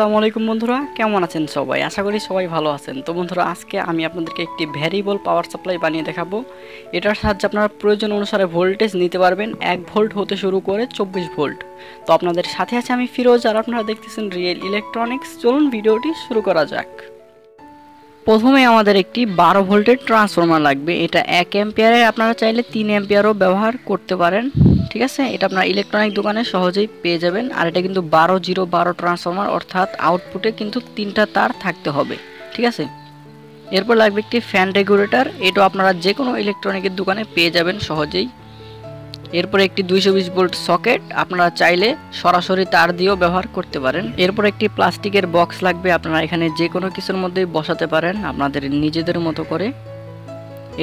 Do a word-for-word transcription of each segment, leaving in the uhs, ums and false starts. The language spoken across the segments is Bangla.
আসসালামু আলাইকুম বন্ধুরা, কেমন আছেন সবাই? আশা করি সবাই ভালো আছেন। তো বন্ধুরা, আজকে আমি আপনাদেরকে একটি ভ্যারিয়েবল পাওয়ার সাপ্লাই বানিয়ে দেখাবো। এটার সাহায্যে আপনারা প্রয়োজন অনুসারে ভোল্টেজ নিতে পারবেন, এক ভোল্ট হতে শুরু করে চব্বিশ ভোল্ট। তো আপনাদের সাথে আছে আমি ফিরোজ, আর আপনারা দেখতেছেন রিয়েল ইলেকট্রনিক্স। চলুন ভিডিওটি শুরু করা যাক। প্রথমে আমাদের একটি বারো ভোল্টের ট্রান্সফরমার লাগবে। এটা এক অ্যাম্পিয়ারে, আপনারা চাইলে তিন অ্যাম্পিয়ারও ব্যবহার করতে পারেন। ঠিক আছে, এটা আপনার ইলেকট্রনিক দোকানে সহজেই পেয়ে যাবেন। আর এটা কিন্তু বারো জিরো বারো ট্রান্সফরমার, অর্থাৎ আউটপুটে কিন্তু তিনটা তার থাকতে হবে। ঠিক আছে, এরপর লাগবে একটি ফ্যান রেগুলেটর। এটা আপনারা যে কোনো ইলেকট্রনিকের দোকানে পেয়ে যাবেন সহজেই। এরপর একটি দুইশো বিশ ভোল্ট সকেট, আপনারা চাইলে সরাসরি তার দিয়েও ব্যবহার করতে পারেন। এরপর একটি প্লাস্টিকের বক্স লাগবে, আপনারা এখানে যে কোনো কিছুর মধ্যেই বসাতে পারেন আপনাদের নিজেদের মতো করে।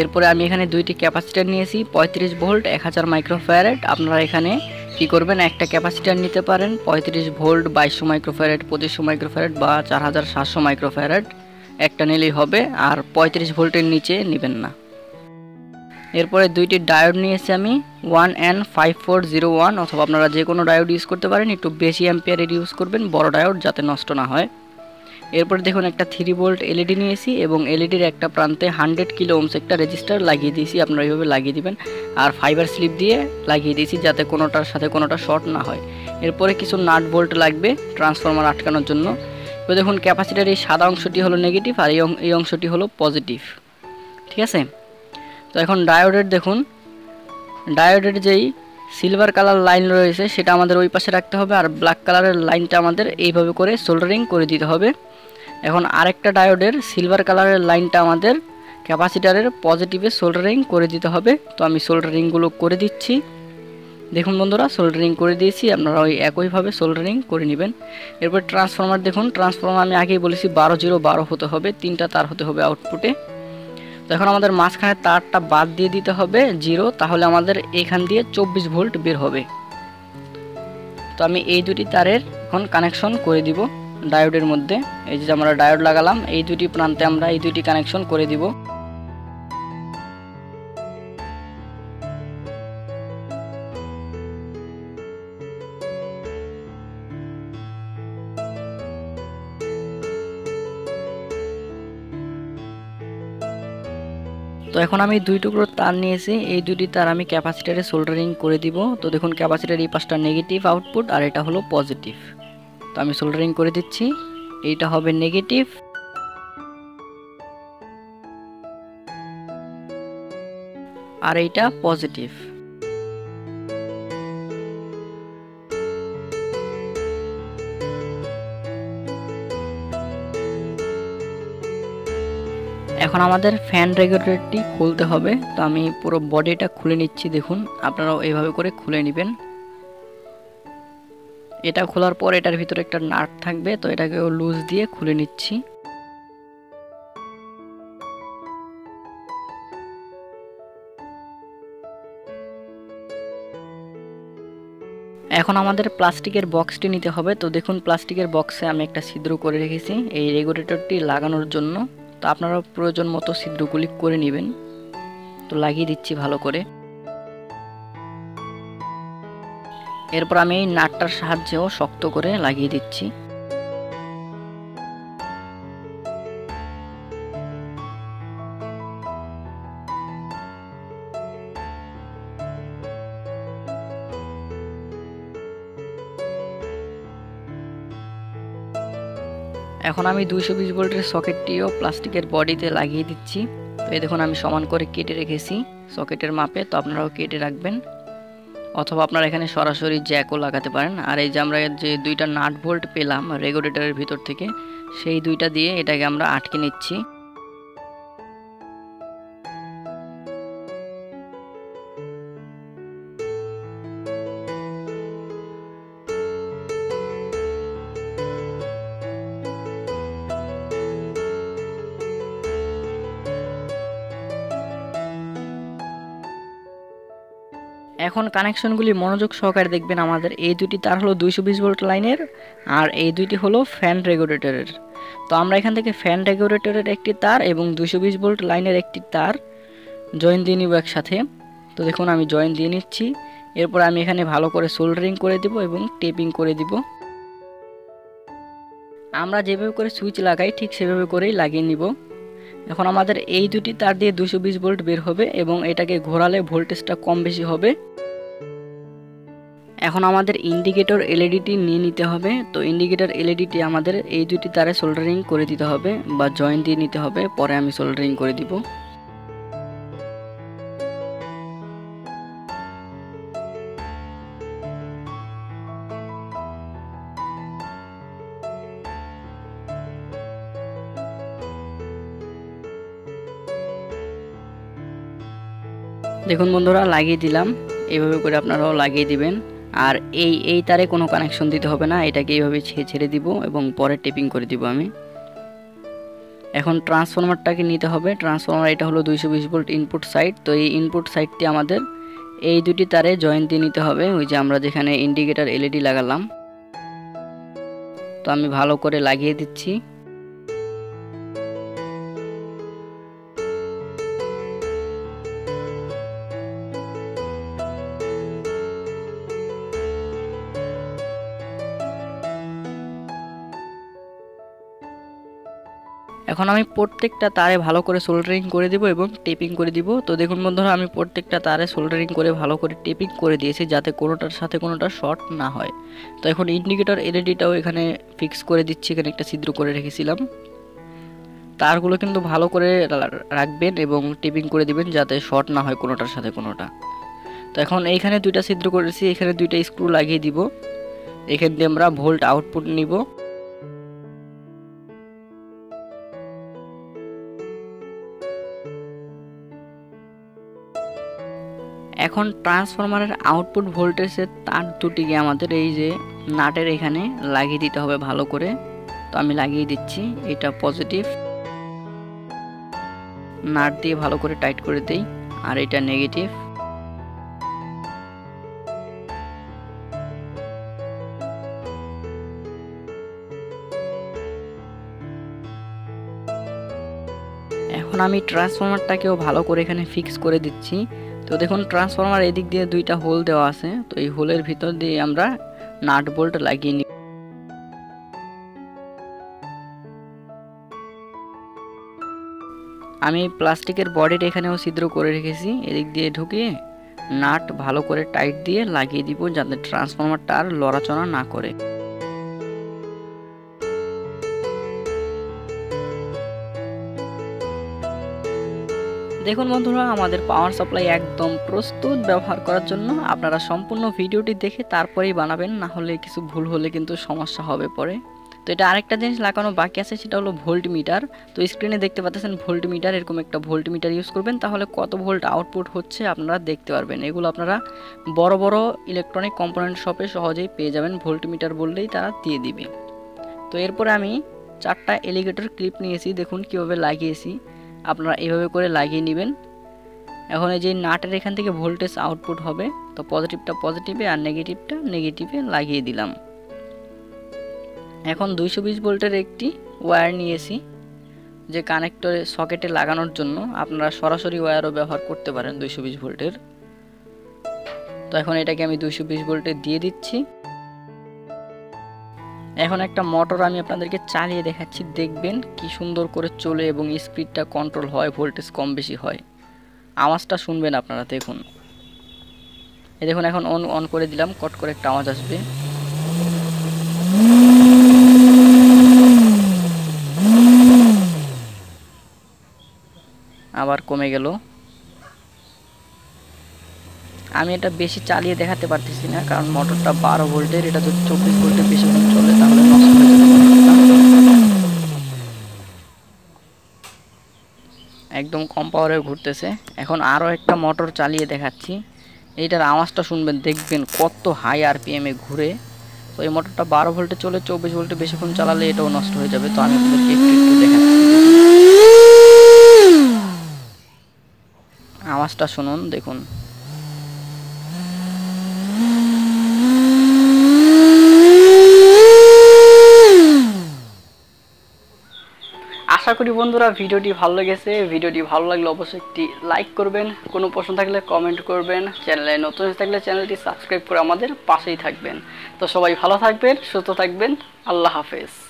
এরপরে আমি এখানে দুইটি ক্যাপাসিটার নিয়েছি, পঁয়ত্রিশ ভোল্ট এক হাজার মাইক্রোফ্যারেড। আপনারা এখানে কি করবেন, একটা ক্যাপাসিটার নিতে পারেন পঁয়ত্রিশ ভোল্ট বাইশশো মাইক্রোফ্যারেড, পঁচিশশো মাইক্রোফ্যারেড বা চার হাজার সাতশো মাইক্রোফ্যারেড, একটা নিলেই হবে। আর পঁয়ত্রিশ ভোল্টের নিচে নেবেন না। এরপরে দুইটি ডায়োড নিয়েছি আমি, one and five four zero one, অথবা আপনারা যে কোনো ডায়োড ইউজ করতে পারেন। একটু বেশি অ্যাম্পিয়ারের ইউজ করবেন, বড় ডায়োড যাতে নষ্ট না হয়। এরপরে দেখুন একটা থ্রি ভোল্ট এলইডি নিয়েছি, এবং এলইডির একটা প্রান্তে হান্ড্রেড কিলো ওমস একটা রেজিস্টার লাগিয়ে দিয়েছি। আপনারা এইভাবে লাগিয়ে দিবেন, আর ফাইবার স্লিপ দিয়ে লাগিয়ে দিয়েছি যাতে কোনোটার সাথে কোনোটা শর্ট না হয়। এরপরে কিছু নাট বোল্ট লাগবে ট্রান্সফরমার আটকানোর জন্য। তো দেখুন ক্যাপাসিটার এই সাদা অংশটি হলো নেগেটিভ, আর এই অংশটি হলো পজিটিভ। ঠিক আছে, তো এখন ডায়োডের দেখুন, ডায়োডের যেই সিলভার কালার লাইন রয়েছে সেটা আমাদের ওই পাশে রাখতে হবে, আর ব্ল্যাক কালারের লাইনটা আমাদের এইভাবে করে সোল্ডারিং করে দিতে হবে। এখন আরেকটা ডায়োডের সিলভার কালারের লাইনটা আমাদের ক্যাপাসিটারের পজিটিভে সোল্ডারিং করে দিতে হবে। তো আমি সোল্ডারিংগুলো করে দিচ্ছি। দেখুন বন্ধুরা, সোল্ডারিং করে দিয়েছি, আপনারা ওই একইভাবে সোল্ডারিং করে নেবেন। এরপর ট্রান্সফরমার দেখুন, ট্রান্সফরমার আমি আগেই বলেছি বারো জিরো বারো হতে হবে, তিনটা তার হতে হবে আউটপুটে। তো এখন আমাদের মাঝখানে তারটা বাদ দিয়ে দিতে হবে জিরো, তাহলে আমাদের এখান দিয়ে চব্বিশ ভোল্ট বের হবে। তো আমি এই দুটি তারের এখন কানেকশন করে দিব ডায়োডের মধ্যে। এই যে আমরা ডায়োড লাগালাম, এই দুটি প্রান্তে আমরা এই দুটি কানেকশন করে দিব। তো এখন আমি দুই টুকরো তার নিয়েছি, এই দুটি তার আমি ক্যাপাসিটারে সোল্ডারিং করে দিব। তো দেখুন ক্যাপাসিটার এই পাশটা নেগেটিভ আউটপুট, আর এটা হলো পজিটিভ। তো আমি সোল্ডারিং করে দিচ্ছি, এইটা হবে নেগেটিভ। আর এইটা পজিটিভ। এখন আমাদের ফ্যান রেগুলেটরটি খুলতে হবে। তো আমি পুরো বডিটা খুলে নিচ্ছি, দেখুন আপনারাও এইভাবে করে খুলে নেবেন। এটা খোলার পর এটার ভিতরে একটা নাট থাকবে, তো এটাকেও লুজ দিয়ে খুলে নিচ্ছি। এখন আমাদের প্লাস্টিকের বক্সটি নিতে হবে। তো দেখুন প্লাস্টিকের বক্সে আমি একটা ছিদ্র করে রেখেছি এই রেগুলেটরটি লাগানোর জন্য। তো আপনারা প্রয়োজন মতো ছিদ্রগুলি করে নেবেন। তো লাগিয়ে দিচ্ছি ভালো করে। এরপর আমি এই নাটটার সাহায্যেও শক্ত করে লাগিয়ে দিচ্ছি। এখন আমি দুইশো বিশ ভোল্টের সকেটটিও প্লাস্টিকের বডিতে লাগিয়ে দিচ্ছি। তো এই দেখুন আমি সমান করে কেটে রেখেছি সকেটের মাপে, তো আপনারাও কেটে রাখবেন, অথবা আপনারা এখানে সরাসরি জ্যাকও লাগাতে পারেন। আর এই যে আমরা যে দুইটা নাট বোল্ট পেলাম রেগুলেটরের ভিতর থেকে, সেই দুইটা দিয়ে এটাকে আমরা আটকে নিচ্ছি। এখন কানেকশনগুলি মনোযোগ সহকারে দেখবেন। আমাদের এই দুটি তার হলো দুইশো বিশ ভোল্ট লাইনের, আর এই দুইটি হলো ফ্যান রেগুলেটরের। তো আমরা এখান থেকে ফ্যান রেগুলেটরের একটি তার এবং দুইশো বিশ ভোল্ট লাইনের একটি তার জয়েন দিয়ে নিব একসাথে। তো দেখুন আমি জয়েন দিয়ে নিচ্ছি। এরপর আমি এখানে ভালো করে সোল্ডারিং করে দিব এবং টেপিং করে দিব। আমরা যেভাবে করে সুইচ লাগাই ঠিক সেভাবে করেই লাগিয়ে নিব। এখন আমাদের এই দুটি তার দিয়ে দুশো বিশ ভোল্ট বের হবে এবং এটাকে ঘোরালে ভোল্টেজটা কম বেশি হবে। এখন আমাদের ইন্ডিকেটর এলইডিটি নিয়ে নিতে হবে। তো ইন্ডিকেটর এলইডিটি আমাদের এই দুটি তারে সোল্ডারিং করে দিতে হবে বা জয়েন দিয়ে নিতে হবে, পরে আমি সোল্ডারিং করে দিব। দেখুন বন্ধুরা, লাগিয়ে দিলাম। এইভাবে করে আপনারাও লাগিয়ে দিবেন। আর এই এই তারে কোনো কানেকশন দিতে হবে না, এটাকে এইভাবে ছেড়ে দিব এবং পরে টেপিং করে দিব আমি। এখন ট্রান্সফরমারটাকে নিতে হবে। ট্রান্সফরমার এটা হলো দুইশো বিশ ভোল্ট ইনপুট সাইড। তো এই ইনপুট সাইডটি আমাদের এই দুটি তারে জয়েন দিয়ে নিতে হবে, ওই যে আমরা যেখানে ইন্ডিকেটর এলইডি লাগালাম। তো আমি ভালো করে লাগিয়ে দিচ্ছি। এখন আমি প্রত্যেকটা তারে ভালো করে সোল্ডারিং করে দিব এবং টেপিং করে দিব। তো দেখুন বন্ধুরা, আমি প্রত্যেকটা তারে সোল্ডারিং করে ভালো করে টেপিং করে দিয়েছি যাতে কোনোটার সাথে কোনোটা শর্ট না হয়। তো এখন ইন্ডিকেটর এলইডিটাও এখানে ফিক্স করে দিচ্ছি, এখানে একটা ছিদ্র করে রেখেছিলাম। তারগুলো কিন্তু ভালো করে রাখবেন এবং টেপিং করে দিবেন যাতে শর্ট না হয় কোনোটার সাথে কোনোটা। তো এখন এইখানে দুইটা ছিদ্র করেছি, এখানে দুইটা স্ক্রু লাগিয়ে দিব। এখান দিয়ে আমরা ভোল্ট আউটপুট নিব। এখন ট্রান্সফরমারের আউটপুট ভোল্টেজের তার দুটিকে আমাদের এই যে নাটের এখানে লাগিয়ে দিতে হবে ভালো করে। তো আমি লাগিয়ে দিচ্ছি, এটা পজিটিভ নাট দিয়ে ভালো করে টাইট করে দিই, আর এটা নেগেটিভ। এখন আমি ট্রান্সফরমারটাকেও ভালো করে এখানে ফিক্স করে দিচ্ছি। তো দেখুন, ট্রান্সফরমার এদিক দিয়ে দুইটা হোল দেওয়া আছে, তো এই হোলের ভিতর দিয়ে আমরা নাট বোল্ট লাগিয়ে নিই। আমি প্লাস্টিকের বডির এখানেও ছিদ্র করে রেখেছি, এদিক দিয়ে ঢুকিয়ে নাট ভালো করে টাইট দিয়ে লাগিয়ে দিব যাতে ট্রান্সফরমারটা আর লড়াচড়া না করে। দেখুন বন্ধুরা, আমাদের পাওয়ার সাপ্লাই একদম প্রস্তুত ব্যবহার করার জন্য। আপনারা সম্পূর্ণ ভিডিওটি দেখে তারপরেই বানাবেন, না হলে কিছু ভুল হলে কিন্তু সমস্যা হবে পরে। তো এটা আরেকটা জিনিস লাগানো বাকি আছে, সেটা হলো ভোল্ট মিটার। তো স্ক্রিনে দেখতে পাচ্ছেন ভোল্ট মিটার, এরকম একটা ভোল্ট মিটার ইউজ করবেন, তাহলে কত ভোল্ট আউটপুট হচ্ছে আপনারা দেখতে পারবেন। এগুলো আপনারা বড় বড় ইলেকট্রনিক কম্পোনেন্ট শপে সহজেই পেয়ে যাবেন, ভোল্ট মিটার বললেই তারা দিয়ে দিবে। তো এরপরে আমি চারটা এলিগেটর ক্লিপ নিয়েছি, দেখুন কীভাবে লাগিয়েছি। আপনারা এইভাবে করে লাগিয়ে নেবেন। এখন এই যে নাটের এখান থেকে ভোল্টেজ আউটপুট হবে, তো পজিটিভটা পজিটিভে আর নেগেটিভটা নেগেটিভে লাগিয়ে দিলাম। এখন দুইশো বিশ ভোল্টের একটি ওয়্যার নিয়েছি যে কানেক্টরে সকেটে লাগানোর জন্য, আপনারা সরাসরি ওয়্যারও ব্যবহার করতে পারেন দুইশো বিশ ভোল্টের। তো এখন এটাকে আমি দুইশো বিশ ভোল্টে দিয়ে দিচ্ছি। এখন একটা মোটর আমি আপনাদেরকে চালিয়ে দেখাচ্ছি, দেখবেন কি সুন্দর করে চলে এবং স্পিডটা কন্ট্রোল হয়, ভোল্টেজ কম বেশি হয়। আওয়াজটা শুনবেন আপনারা, দেখুন। এই দেখুন, এখন অন অন করে দিলাম, কট করে একটা আওয়াজ আসবে। আবার কমে গেল। আমি এটা বেশি চালিয়ে দেখাতে পারতেছি না, কারণ মোটরটা বারো ভোল্টের, এটা যদি চব্বিশ ভোল্টের বেশি চলে তাহলে নষ্ট হয়ে যাবে। একদম কম পাওয়ারে ঘুরতেছে। এখন আরও একটা মোটর চালিয়ে দেখাচ্ছি, এইটার আওয়াজটা শুনবেন, দেখবেন কত হাই আরপিএমে ঘুরে। তো এই মোটরটা বারো ভোল্টে চলে, চব্বিশ ভোল্টে বেশিক্ষণ চালালে এটাও নষ্ট হয়ে যাবে। তো আমি আপনাদেরকে একটু একটু দেখাচ্ছি, আওয়াজটা শুনুন, দেখুন। আশা করি বন্ধুরা ভিডিওটি ভালো লেগেছে। ভিডিওটি ভালো লাগলে অবশ্যই একটি লাইক করবেন, কোনো প্রশ্ন থাকলে কমেন্ট করবেন, চ্যানেলে নতুন থাকলে চ্যানেলটি সাবস্ক্রাইব করে আমাদের পাশেই থাকবেন। তো সবাই ভালো থাকবেন, সুস্থ থাকবেন, আল্লাহ হাফেজ।